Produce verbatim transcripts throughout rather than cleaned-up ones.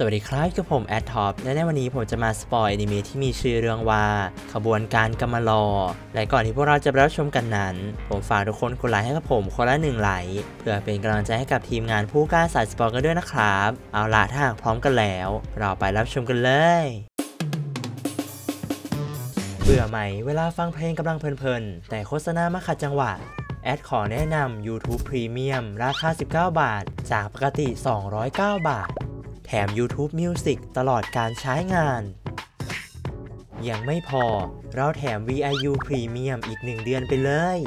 สวัสดีครับกับผมแอดท็อปและในวันนี้ผมจะมาสปอยอนิเมะที่มีชื่อเรื่องว่าขบวนการกามารอและก่อนที่พวกเราจะไปรับชมกันนั้นผมฝากทุกคนกดไลค์ให้กับผมคนละหนึ่งไลค์เพื่อเป็นกำลังใจให้กับทีมงานผู้กล้าสายสปอยกันด้วยนะครับเอาล่ะถ้าพร้อมกันแล้วเราไปรับชมกันเลยเบื่อไหมเวลาฟังเพลงกำลังเพลินๆแต่โฆษณามาขัดจังหวะแอดขอแนะนำ YouTube Premium ราคาสิบเก้าบาทจากปกติสองร้อยเก้าบาทแถม YouTube Music ตลอดการใช้งานยังไม่พอเราแถม วิว Premium อีกหนึ่งเดือนไปเลย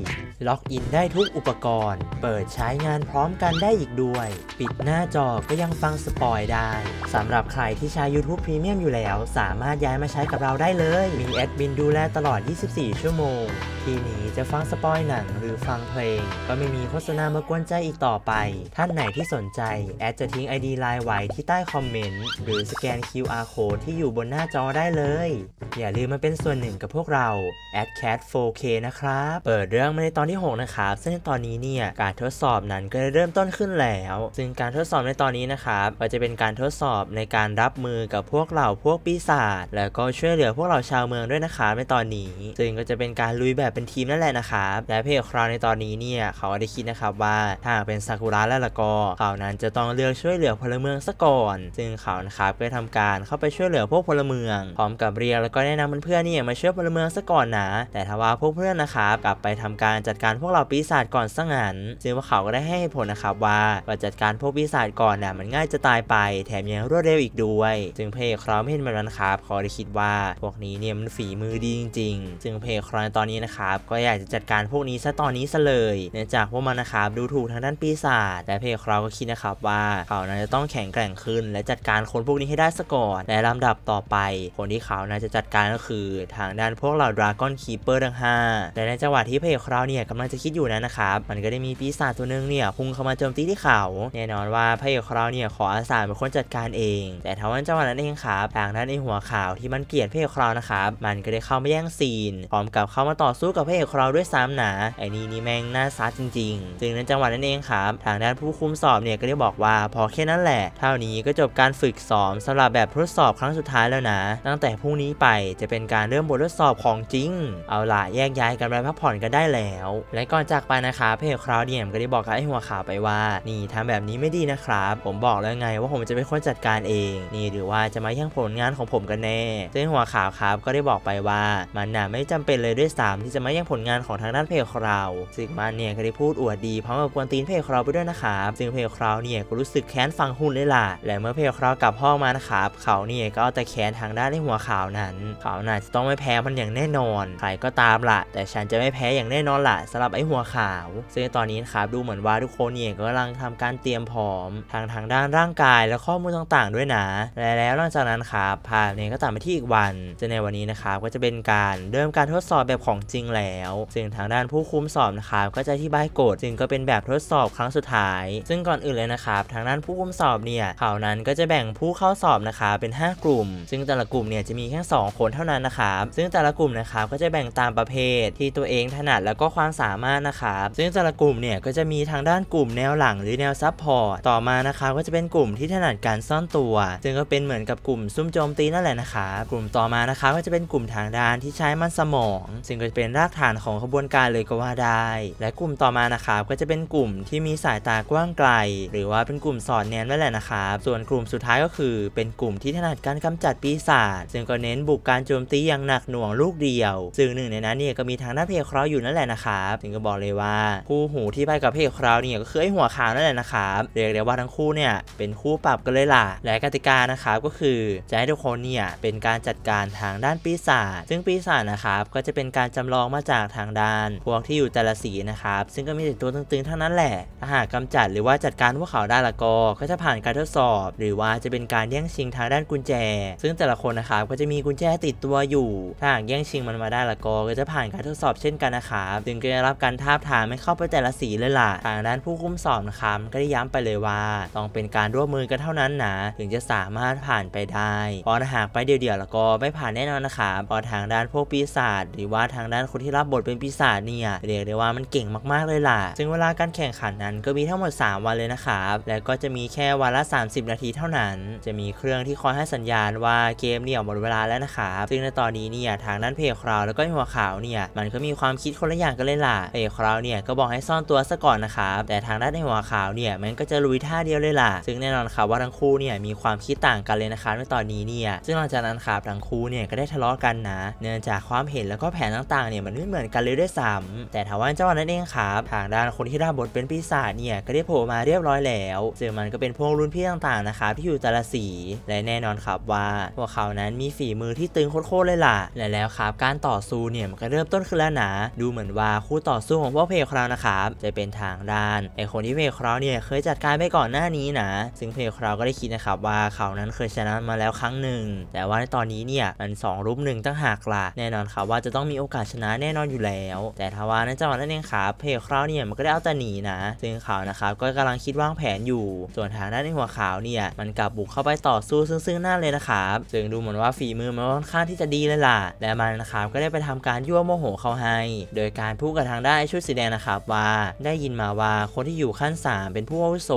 ล็อกอินได้ทุกอุปกรณ์เปิดใช้งานพร้อมกันได้อีกด้วยปิดหน้าจอก็ยังฟังสปอยได้สำหรับใครที่ใช้ YouTube Premium อยู่แล้วสามารถย้ายมาใช้กับเราได้เลยมีแอดมินดูแลตลอดยี่สิบสี่ชั่วโมงทีนี้จะฟังสปอยหนังหรือฟังเพลงก็ไม่มีโฆษณามากวนใจอีกต่อไปท่านไหนที่สนใจแอดจะทิ้ง ไอ ดี ไลน์ไว้ที่ใต้คอมเมนต์หรือสแกน คิว อาร์ Code ที่อยู่บนหน้าจอได้เลยอย่าลืมมาเป็นส่วนหนึ่งกับพวกเราแอด Cat โฟร์เค นะครับเปิดเรื่องมาในตอนที่หกนะครับซึ่งในตอนนี้เนี่ยการทดสอบนั้นก็เริ่มต้นขึ้นแล้วซึ่งการทดสอบในตอนนี้นะครับก็จะเป็นการทดสอบในการรับมือกับพวกเหล่าพวกปีศาจแล้วก็ช่วยเหลือพวกเหล่าชาวเมืองด้วยนะครับในตอนนี้ซึ่งก็จะเป็นการลุยแบบเป็นทีมนั่นแหละนะครับและเพจของเราในตอนนี้เนี่ยเขาได้คิดนะครับว่าถ้าเป็นซากุระและละก็เขานั้นจะต้องเลือกช่วยเหลือพลเมืองซะก่อนซึ่งเขานะครับก็ทำการเข้าไปช่วยเหลือพวกพลเมืองพร้อมกับเรียกแล้วก็แนะนำเพื่อนๆเนี่ยมาช่วยพลเมืองซะก่อนนะแต่ถ้าว่าพวกเพื่อนนะครับกลับไปทำการจัดการพวกเราปีศาจก่อนซะงั้นซึ่งว่าเขาก็ได้ให้ผลนะครับว่าการจัดการพวกปีศาจก่อนน่ะมันง่ายจะตายไปแถมยังรวดเร็วอีกด้วยซึ่งเพจเขาไม่เห็นแบบนั้นครับเขาได้คิดว่าพวกนี้เนี่ยมันฝีมือดีจริงๆซึ่งเพจเขาในตอนนี้นะครับก็อยากจะจัดการพวกนี้ซะตอนนี้ซะเลยเนื่องจากพวกมันนะครับดูถูกทางด้านปีศาจแต่เพจเขาก็คิดนะครับว่าเขาน่าจะต้องแข็งแกร่งขึ้นและจัดการคนพวกนี้ให้ได้ซะก่อนและลำดับต่อไปคนที่เขาน่าจะจัดการก็คือทางด้านพวกเหล่าดราก้อนคีเปอร์ทั้งห้าแต่ในจังหวะที่เพจของเราเนี่ยกำลังจะคิดอยู่นั้นนะครับมันก็ได้มีปีศาจตัวนึงเนี่ยพุ่งเข้ามาโจมตีที่เขาแน่นอนว่าเพจของเราเนี่ยขออาสาเป็นคนจัดการเองแต่ทว่าจังหวะนั้นเองครับทางด้านไอหัวขาวที่มันเกลียดเพจของเรานะครับมันก็ได้เข้ามาแย่งซีนพร้อมกับเข้ามาต่อสู้กับเพจของเราด้วยซ้ำหนาไอ้นี่นี่แม่งน่าซัดจริงๆซึ่งในจังหวะนั้นเองครับทางด้านผู้คุมสอบเนี่ยก็ได้บอกว่าพอแค่นั้นแหละเท่านี้ก็จบการฝึกซ้อมสำหรับแบบทดสอบครั้งสุดท้ายแล้วนะตั้งแต่พรุ่งนี้ไปจะเป็นการเริ่มบททดสอบของจริงเอาล่ะแยกย้ายกันไปพักผ่อนกันได้แล้วและก่อนจากไปนะคะเพจคราวเดียมก็ได้บอกกับไอ้หัวขาวไปว่านี่ทำแบบนี้ไม่ดีนะครับผมบอกแล้วไงว่าผมจะเป็นคนจัดการเองนี่หรือว่าจะมาแย่งผลงานของผมกันแน่ซึ่งหัวขาวครับก็ได้บอกไปว่ามันน่ะไม่จำเป็นเลยด้วยซ้ำที่จะมาแย่งผลงานของทางด้านเพจคราวซึ่งมันเนี่ยก็ได้พูดอวดดีพร้อมกับกวนตีนเพจคราวไปด้วยนะครับซึ่งเพจคราวเนี่ยก็รู้สึกแค้นฟังหุ่นเลยล่ะและเมื่อเพจคราวกลับห้องมานะครับเขาเนี่ยก็เอาแต่แค้นทางด้านไอ้หัวขาวนั้นเขาน่าจะต้องไม่แพ้มันอย่างแน่นอนใครก็ตามล่ะแต่ฉันจะไม่แพ้อย่างแน่นอนล่ะสำหรับไอ้หัวขาวซึ่งตอนนี้นะครับดูเหมือนว่าทุกคนเนี่ยกำลังทำการเตรียมพร้อมทางทางด้านร่างกายและข้อมูลต่างๆด้วยนะและแล้วหลังจากนั้นครับภาพเนี่ยก็ตามไปที่อีกวันซึ่งในวันนี้นะครับก็จะเป็นการเริ่มการทดสอบแบบของจริงแล้วซึ่งทางด้านผู้คุมสอบนะครับก็จะอธิบายกฎซึ่งก็เป็นแบบทดสอบครั้งสุดท้ายซึ่งก่อนอื่นเลยนะครับทางด้านผู้คุมสอบเนี่ยเขานั้นก็จะแบ่งผู้เข้าสอบนะครับเป็นห้ากลุ่มซึ่งแต่ละกลุ่มเนี่ยจะมีแค่สองคนเท่านั้นนะครับซึ่งแต่ละกลุ่มนะครับก็จะแบ่งตามประเภทที่ตัวเองถนัดแล้วก็ความสามารถนะครับซึ่งแต่ละกลุ่มเนี่ยก็จะมีทางด้านกลุ่มแนวหลังหรือแนวซับพอร์ตต่อมานะครับก็จะเป็นกลุ่มที่ถนัดการซ่อนตัวซึ่งก็เป็นเหมือนกับกลุ่มซุ่มโจมตีนั่นแหละนะครับกลุ่มต่อมานะครับก็จะเป็นกลุ่มทางด้านที่ใช้มันสมองซึ่งก็จะเป็นรากฐานของขบวนการเลยก็ว่าได้และกลุ่มต่อมานะครับก็จะเป็นกลุ่มที่มีสายตากว้างไกลหรือว่าเป็นกลุ่มสอดแนมนั่นแหละนะครับส่วนกลุ่มสุดท้ายก็คือเป็นกลุ่มที่ถนัดการกำจัดปีศาจซึ่งก็เน้นบุกการโจมตีอย่างหนักหน่วงลูกเดียวซึ่งหนึ่งในนั้นเนี่ยก็มีทางด้านเพจคราวอยู่นั่นแหละนะครับถึงก็บอกเลยว่าคู่หูที่ไปกับเพจคราวเนี่ยก็คือไอหัวขาวนั่นแหละนะครับเรียกได้ว่าทั้งคู่เนี่ยเป็นคู่ปรับกันเลยล่ะและกติกานะครับก็คือจะให้ทุกคนเนี่ยเป็นการจัดการทางด้านปีศาจซึ่งปีศาจนะครับก็จะเป็นการจำลองมาจากทางด้านพวกที่อยู่แต่ละสีนะครับซึ่งก็มีแต่ตัวตึงๆทั้งนั้นแหละถ้าหากกำจัดหรือว่าจัดการพวกเขาได้ละก็ก็จะผ่านการทดสอบหรือว่าจะเป็นการแย่งชิงทางด้านกุญแจซึ่งแต่ละคนนะครับก็จะมีกุญแจติดตัวอยู่ถ้าหากแย่งชิงมันมาได้ละก็ก็จะผ่านการทดสอบเช่นกันนะครับซึ่งก็ ได้รับการทาบทามให้เข้าไปแต่ละสีเลยล่ะทางด้านผู้คุ้มสอบนะครับก็ได้ย้ำไปเลยว่าต้องเป็นการร่วมมือกันเท่านั้นนะถึงจะสามารถผ่านไปได้เพราะหากไปเดี่ยวๆแล้วก็ไม่ผ่านแน่นอนนะครับเพราะทางด้านพวกปีศาจหรือว่าทางด้านคนที่รับบทเป็นปีศาจเนี่ยเรียกได้ว่ามันเก่งมากๆเลยล่ะซึ่งเวลาการแข่งขันนั้นก็มีทั้งหมดสามวันเลยนะครับและก็จะมีแค่วันละสามสิบนาทีเท่านั้นจะมีเครื่องที่คอยให้สัญญาณว่าเกมเนี่ยหมดเวลาแล้วนะครับซึ่งในตอนนี้เนี่ยทางด้านเพจคราวแล้วก็หัวขาวเนี่ยมันก็มีความคิดคนละอย่างกันเลยล่ะเพจคราวเนี่ยก็บอกให้ซ่อนตัวซะก่อนนะครับแต่ทางด้านหัวขาวเนี่ยมันก็จะลุยท่าเดียวเลยล่ะซึ่งแน่นอนครับว่าทั้งคู่เนี่ยมีความคิดต่างกันเลยนะครับในตอนนี้เนี่ยซึ่งหลังจากนั้นครับทั้งคู่เนี่ยก็ได้ทะเลาะกันนะเนื่องจากความเห็นแล้วก็แผนต่างๆเนี่ยมันไม่เหมือนกันเลยด้วยซ้ำแต่ทว่าเจ้านั่นเองครับทางด้านคนที่รับบทเป็นปีศาจเนี่ยก็ได้โผล่มาเรียบร้อยแล้วซึ่งมันก็เป็นพวกรุ่นพี่ต่างๆนะครับที่อยู่แต่ละสีและแน่นอนครับว่าพวกเขานั้นมีฝีมือที่ตึงโคตรเลยล่ะและแล้วครับการต่อสู้เนี่ยมันก็เริ่มต้นขึ้นแล้วนะดูเหมือนว่าคู่ต่อสู้ของพวกเพจคราวนะครับจะเป็นทางด้านไอคนที่เพจคราวเนี่ยเคยจัดการไปก่อนหน้านี้นะซึ่งเพจคราวก็ได้คิดนะครับว่าเขานั้นเคยชนะมาแล้วครั้งหนึ่งแต่ว่าในตอนนี้เนี่ยมันสองรุ่มหนึ่งตั้งหากล่ะแน่นอนครับว่าจะต้องมีโอกาสชนะแน่นอนอยู่แล้วแต่ทว่านั่นเจ้านั่นเองครับเพจคราวเนี่ยมันก็ได้เอาแต่หนีนะซึ่งเขานะครับก็กำลังคิดวางแผนอยู่ส่วนทางด้านในหัวขาวเนี่ยมันกลับบุกเข้าไปต่อสู้ซึ่งๆหน้าเลยนะครับซึ่งดูเหมือนว่าฝีมือมันค่อนข้างที่จะดีเลยล่ะและมันนะครับก็ได้ไปทำการยั่วโมโหเขาให้โดยการพูดกับทางด้านชุดสีแดงนะครับว่าได้ยินมาว่าคนที่อยู่ขั้นสามเป็นผู้อาวุโส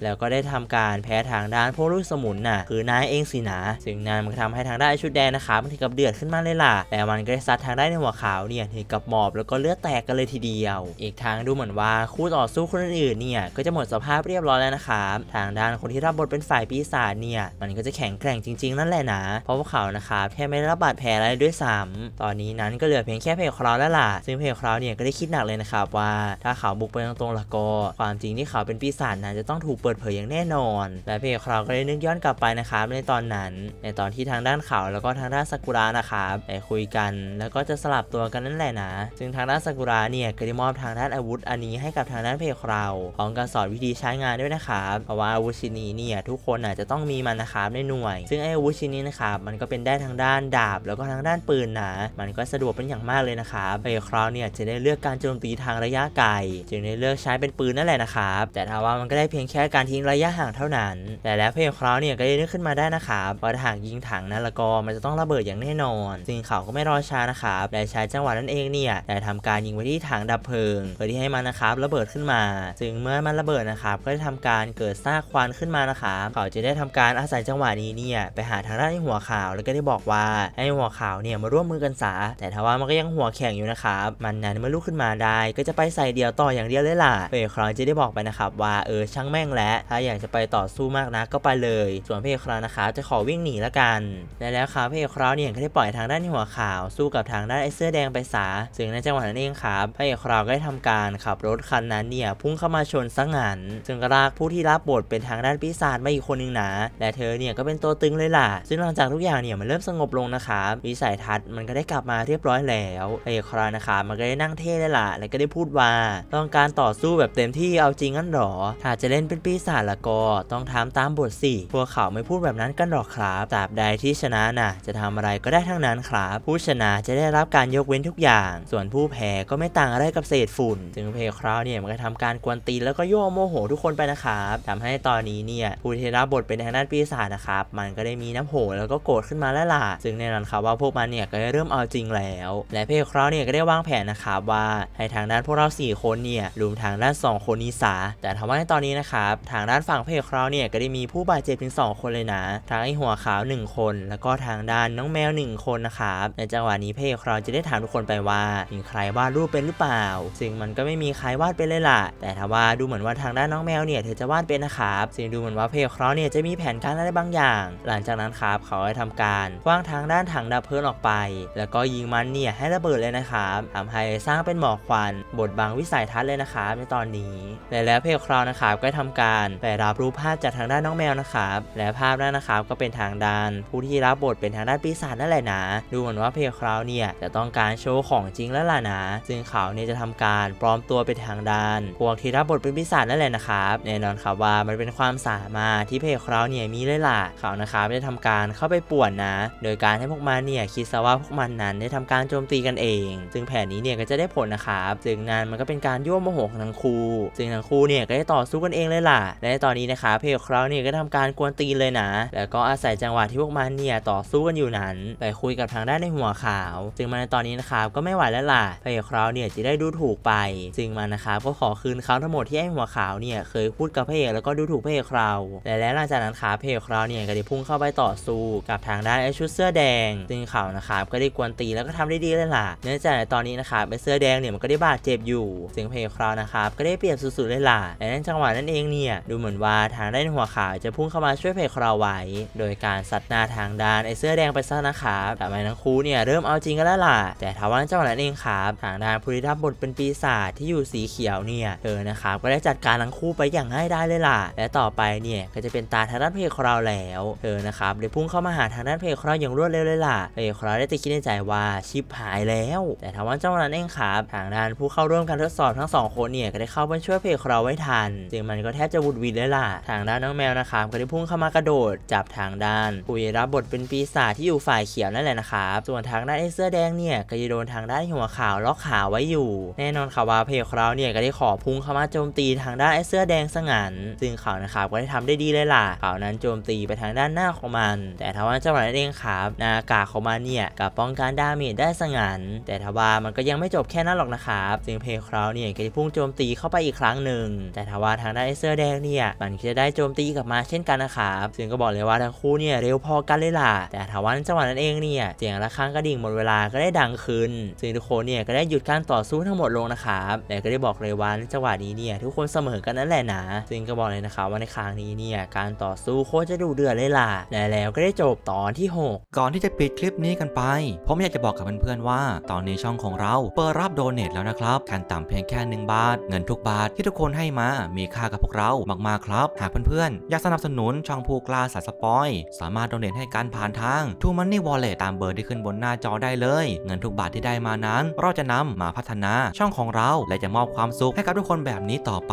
แล้วก็ได้ทำการแพ้ทางด้านพวกลูกสมุนน่ะคือนายเองสินะซึ่งนายมันทำให้ทางด้านชุดแดงนะครับมันถึงกับเดือดขึ้นมาเลยล่ะแต่มันก็ได้ซัดทางด้านในหัวขาวเนี่ยถึงกับหมอบแล้วก็เลือดแตกกันเลยทีเดียวอีกทางดูเหมือนว่าคู่ต่อสู้คนอื่นเนี่ยก็จะหมดสภาพเรียบร้อยแล้วนะครับทางด้านคนที่รับบทเป็นฝ่ายปีศาจเนี่ยมันก็จะแข็งแกร่งจริงๆนั่นแหละนะเพราะพวกเขานะครับแทบไม่ได้รับบาดแผลอะไรด้วยซ้ำตอนนี้นั้นก็เหลือเพียงแค่เพจคราวแล้วล่ะซึ่งเพจคราวเนี่ยก็ได้คิดหนักเลยนะครับว่าถ้าเขาบุกไปตรงๆละก็ความจริงที่เขาเป็นปีศาจนั้นจะต้องถูกเปิดเผยอย่างแน่นอนและเพจคราวก็ได้นึกย้อนกลับไปนะครับในตอนนั้นในตอนที่ทางด้านเขาแล้วก็ทางด้านซากุระนะครับไปคุยกันแล้วก็จะสลับตัวกันนั่นแหละนะซึ่งทางด้านซากุระเนี่ยก็ได้มอบทางด้านอาวุธอันนี้ให้กับทางด้านเพจคราวพร้อมกับสอนวิธีใช้งานด้วยนะครับเพราะว่าอาวุธชิ้นนี้เนี่ยทุกคนอาจจะต้องมีมันนะครับในหน่วยซึ่งอาวุธชิ้นนี้นะครับมันก็เป็นได้ทางด้านดาบแล้วก็ทางด้านปืนนะมันก็สะดวกเป็นอย่างมากเลยนะครับเพจคราวเนี่ยจะได้เลือกการโจมตีทางระยะไกลจึงได้เลือกใช้เป็นปืนนั่นแหละนะครับแต่ถ้าว่ามันก็ได้เพียงแค่การทิ้งระยะห่างเท่านั้นแต่แล้วเพจคราวเนี่ยก็ได้นึกขึ้นมาได้นะครับว่าหากยิงถังนั้นละก็มันจะต้องระเบิดอย่างแน่นอนซึ่งเขาก็ไม่รอช้านะครับได้ใช้จังหวะนั้นเองเนี่ยได้ทำการยิงไปที่ถังดับเพลิงเพื่อที่ให้มันนะครับระเบิดขึ้นมาซึ่งเมื่อมันระเบิดนะครับก็ได้ทำการเกิดซากควันขึ้นมานะครับเขาจะได้ทำการอาศัยจังหวะนี้เนี่ยไปหาทางด้านไอ้หัวขาวแล้วก็ได้บอกว่าไอ้หัวขาวเนี่ยมาร่วมมือกันซะแต่ถ้าว่ามันก็ยังหัวแข็งอยู่นะครับมันนั้นเมื่อลุกขึ้นมาได้ก็จะไปใส่เดียวต่ออย่างเดียวเลยล่ะเพจคราวจะได้บอกไปนะครับว่าเออช่างแม่งแล้วถ้าอยากจะไปต่อสู้มากนะก็ไปเลยส่วนเพจคราวนะคะจะขอวิ่งหนีละกันและแล้วครับเพจคราวเนี่ยก็ได้ปล่อยทางด้านหัวขาวสู้กับทางด้านไอ้เสื้อแดงไปซะซึ่งในจังหวะนั้นเองครับเพจคราวก็ได้ทำการขับรถคันนั้นเนี่ยพุ่งเข้ามาชนซะงั้นซึ่งกระลากผู้ที่รับบทเป็นทางด้านปีศาจมาอีกคนหนึ่งนะและเธอเนี่ยก็เป็นตัวตึงเลยล่ะซึ่งหลังจากทุกอย่างเนี่ยมันเริ่มสงบลงนะครับวิสัยทัศน์มันก็ได้กลับมาเรียบร้อยแล้วเพจคราวนะครับมันก็ได้นั่งเท่เลยล่ะและก็ได้พูดว่าต้องการต่อสู้แบบเต็มที่เอาจริงงั้นหรอถ้าจะเล่นเป็นปีศาจละก็ต้องทำตามบทสิพวกเขาไม่พูดแบบนั้นกันหรอกครับตราบใดที่ชนะน่ะจะทำอะไรก็ได้ทั้งนั้นครับผู้ชนะจะได้รับการยกเว้นทุกอย่างส่วนผู้แพ้ก็ไม่ต่างอะไรกับเศษฝุ่นซึ่งเพจคราวเนี่ยมันก็ทำการกวนตีนแล้วก็ยั่วโมโหทุกคนไปนะครับทำให้ตอนนี้เนี่ยผู้ที่รับบทเป็นทางด้านปีศาจนะครับมันก็ได้มีน้ำโหแล้วก็โกรธขึ้นมาแล้วล่ะซึ่งแน่นอนครับว่าพวกมันเนี่ยก็ได้เริ่มเอาจริงแล้วและเพจคราวเนี่ยก็ได้วางแผนนะครับว่าให้ทางด้านพวกเราสี่คนเนี่ยลุมทางด้านสองคนนี้ซะแต่ทว่าในตอนนี้นะครับทางด้านฝั่งเพจคราวเนี่ยก็ได้มีผู้บาดเจ็บถึงสองคนเลยนะทางไอ้หัวขาวหนึ่งคนแล้วก็ทางด้านน้องแมวหนึ่งคนนะครับในจังหวะนี้เพจคราวจะได้ถามทุกคนไปว่ามีใครวาดรูปเป็นหรือเปล่าซึ่งมันก็ไม่มีใครวาดเป็นเลยล่ะแต่ทว่าดูเหมือนว่าทางด้านน้องแมวเนี่ยเธอจะวาดเป็นนะครับซึ่งดูเหมือนว่าเพจคราวเนี่ยจะมีแผนการอะไรบางอย่างหลังจากนั้นครับเขาได้ทำการคว้างทางด้านถังดับเพลิงออกไปแล้วก็ยิงมันเนี่ยให้ระเบิดเลยนะครับทำให้สร้างเป็นหมอกควันบดบังวิสัยทัศน์เลยนะครับในตอนนี้และแล้วเพจคราวนะครับก็ทำการไปรับรูปภาพจากทางด้านน้องแมวนะครับและภาพนั้นนะครับก็เป็นทางด้านผู้ที่รับบทเป็นทางด้านปีศาจนั่นแหละนะดูเหมือนว่าเพจคราวเนี่ยจะต้องการโชว์ของจริงแล้วล่ะนะซึ่งเขาเนี่ยจะทำการปลอมตัวเป็นทางด้านพวกที่รับบทเป็นปีศาจนั่นแหละนะครับแน่นอนครับว่ามันเป็นความสามารถที่เพจคราวเนี่ยมีเลยล่ะเขานะครับได้ทำการเข้าไปป่วนนะโดยการให้พวกมันเนี่ยคิดซะว่าพวกมันนั้นได้ทำการโจมตีกันเองซึ่งแผนนี้เนี่ยก็จะได้ผล ลนะครับซึ่งนั้นมันก็เป็นการยั่วโมโหของทั้งคู่ซึ่งทั้งคู่เนี่ยก็ได้ต่อสู้กันเองเลยล่ะและในตอนนี้นะครับเพลคราวเนี่ยก็ทำการกวนตีเลยนะแล้วก็อาศัยจังหวะที่พวกมันเนี่ยต่อสู้กันอยู่นั้นไปคุยกับทางด้านในหัวขาวซึ่งมันในตอนนี้นะครับก็ไม่ไหวแล้วล่ะเพลคราวเนี่ยจะได้ดูถูกไปซึ่งมันนะครับก็ขอคืนเขาทั้งหมดที่ไอ้หัวขาวเนี่ยเคยพูดกับเพลแล้วก็ดูถูกเพลคราวและแล้วหลังจากนั้นครับเพลคราวเนี่ยก็ได้พุ่งเข้าไปต่อสู้กับทางด้านไอ้ชุดเสื้อแดงซึ่งเขานะครับก็ได้กวนตีแล้วก็ทำได้ดีเลยล่ะเนื่องจากในตอนนี้นะครับไอ้เสื้อแดงเนี่ยมันก็ได้บาดเจ็บอยู่ซึ่งเพลคราวนะครับก็ได้เปรียบสุดๆเลยล่ะและในจังหวะนั้นเองเนี่ยดูเหมือนว่าทางด้านหัวขาวจะพุ่งเข้ามาช่วยเพลคราวไว้โดยการสัตว์หน้าทางด้านไอ้เสื้อแดงไปซะนะครับแต่ไม่ทั้งคู่เนี่ยเริ่มเอาจริงกันแล้วล่ะแต่ทว่าในจังหวะนั้นเองครับทางด้านผู้ที่รับบทเป็นปีศาจที่อยู่สีเขียวเนี่ยเธอนะครับก็ได้จัดการทั้งคู่ไปอย่างง่ายได้เลยล่ะและต่อไปเนี่ยก็จะเป็นตาทางด้านเพลคราวแล้วเธอนะครับได้พุ่งเข้ามาหาทางด้านเพลคราวอย่างรวดเร็วเลยล่ะเพลคราวได้ตะคิดในใจว่าชิปหายแล้วแต่ทว่าในจังหวะนั้นเองครับทางด้านผู้เข้าร่วมการทดสอบทั้งสองคนเนี่ยก็ได้เข้าไปช่วยเพลคราวไว้ทันซึ่งมันก็แทบจะวุดวิดเลยล่ะทางด้านน้องแมวนะครับก็ได้พุ่งเข้ามากระโดดจับทางด้านผู้รับบทเป็นปีศาจที่อยู่ฝ่ายเขียวนั่นแหละนะครับส่วนทางด้านไอ้เสื้อแดงเนี่ยก็จะโดนทางด้านหัวขาวล็อกขาไว้อยู่แน่นอนค่ะว่าเพลคราวเนี่ยก็ได้ขอพุ่งเข้ามาโจมตีทางด้านไอ้เสื้อแดงซะงั้นซึ่งเขานะครับก็ได้ทำได้ดีเลยล่ะเขานั้นโจมตีไปทางด้านหน้าของมันแต่ทว่าเจ้าหน้าที่เองครับหน้ากากของมันเนี่ยกับป้องกันดาเมจได้ซะงั้นแต่ทว่ามันก็ยังไม่จบแค่นั้นหรอกนะครับซึ่งเพลคราวเนี่ยก็ได้พุ่งโจมตีเข้าไปอีกครั้งหนึ่งแต่ทว่าทางด้านไอ้เสื้อแดงเนี่ยมันจะได้โจมตีกลับมาเช่นกันนะครับซึ่งก็บอกเลยว่าทั้งคู่เนี่ยเร็วพอกันเลยล่ะแต่ทว่าจังหวะนั้นเองเนี่ยเสียงระฆังกระดิ่งหมดเวลาก็ได้ดังขึ้นซึ่งทุกคนเนี่ยก็ได้หยุดการต่อสู้ทั้งหมดลงนะครับแต่ก็ได้บอกเลยว่าในจังหวะนี้เนี่ยทุกคนเสมอกันนั่นแหละนะซึ่งก็บอกเลยนะครับว่าในครั้งนี้เนี่ยการต่อสู้โคตรจะดุเดือดเลยล่ะและแล้วก็ได้จบตอนที่หกก่อนที่จะปิดคลิปนี้กันไปผมอยากจะบอกกับเพื่อนๆว่าตอนนี้ช่องของเราเปิดรับโดเนทแล้วนะครับขั้นต่ำเพียงแค่หนึ่งบาทเงินทุกบาทที่ทุกคนให้มามีค่ากับพวกเรามากๆครับหากเพื่อนๆอยากสนับสนุนช่องผู้กล้าสายสปอยสามารถโดเนทให้การผ่านทาง True Money Wallet ตามเบอร์ที่ขึ้นบนหน้าจอได้เลยเงินทุกบาทที่ได้มานั้นเราจะนำมาพัฒนาช่องของเราและจะมอบความสุขให้กับทุกคนแบบนี้ต่อไป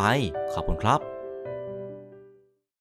ขอบคุณครับ